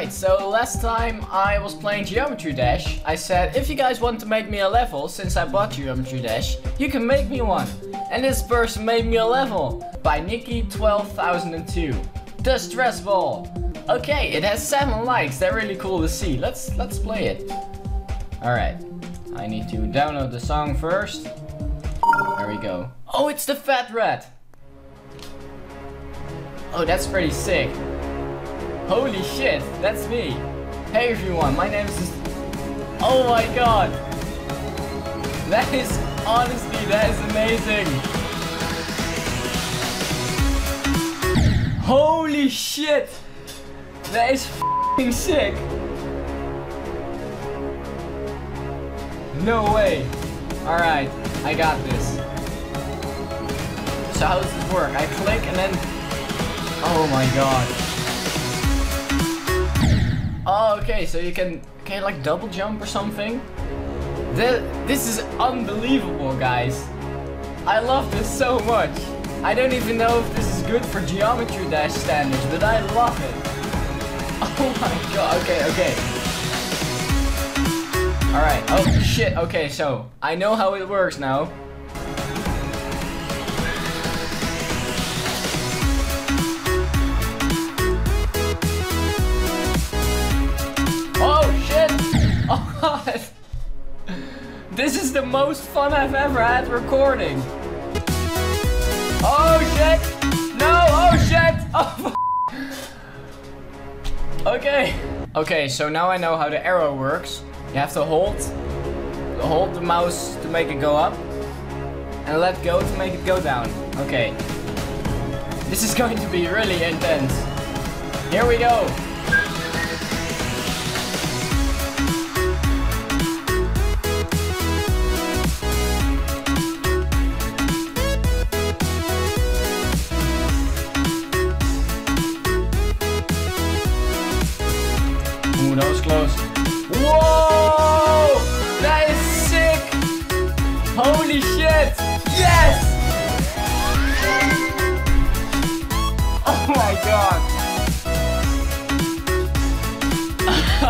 Alright, so last time I was playing Geometry Dash, I said if you guys want to make me a level, since I bought Geometry Dash, you can make me one. And this person made me a level by Nikki12002. The stress ball. Okay, it has 7 likes, they're really cool to see. Let's play it. Alright, I need to download the song first. There we go. Oh, it's the Fat Rat! Oh, that's pretty sick. Holy shit, that's me. Hey everyone, my name is... Oh my god! That is... honestly, that is amazing! Holy shit! That is f***ing sick! No way! Alright, I got this. So how does this work? I click and then... Oh my god. Oh, okay, so you can you like double jump or something? This is unbelievable, guys. I love this so much. I don't even know if this is good for Geometry Dash standards, but I love it. Oh my god, okay. Alright, oh shit, okay, so I know how it works now. Oh god! This is the most fun I've ever had recording! Oh shit! No! Oh shit! Oh f***! Okay! Okay, so now I know how the arrow works. You have to hold the mouse to make it go up. And let go to make it go down. Okay. This is going to be really intense. Here we go! Ooh, that was close. Whoa! That is sick! Holy shit! Yes! Oh my god!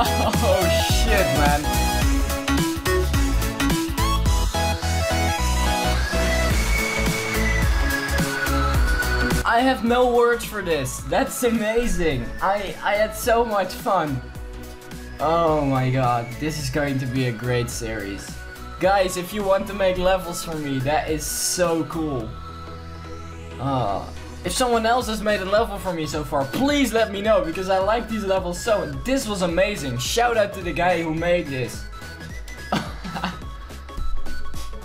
Oh shit, man! I have no words for this. That's amazing. I had so much fun. Oh my god, this is going to be a great series. Guys, if you want to make levels for me, that is so cool. If someone else has made a level for me so far, please let me know, because I like these levels so much. This was amazing. Shout out to the guy who made this.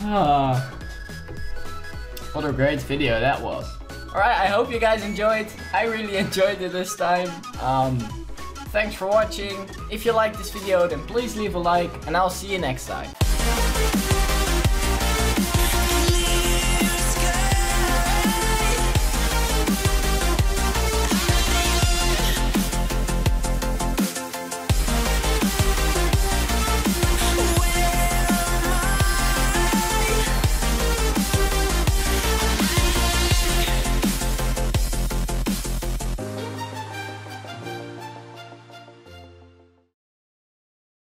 What a great video that was. Alright, I hope you guys enjoyed. I really enjoyed it this time. Thanks for watching. If you liked this video, then please leave a like, and I'll see you next time.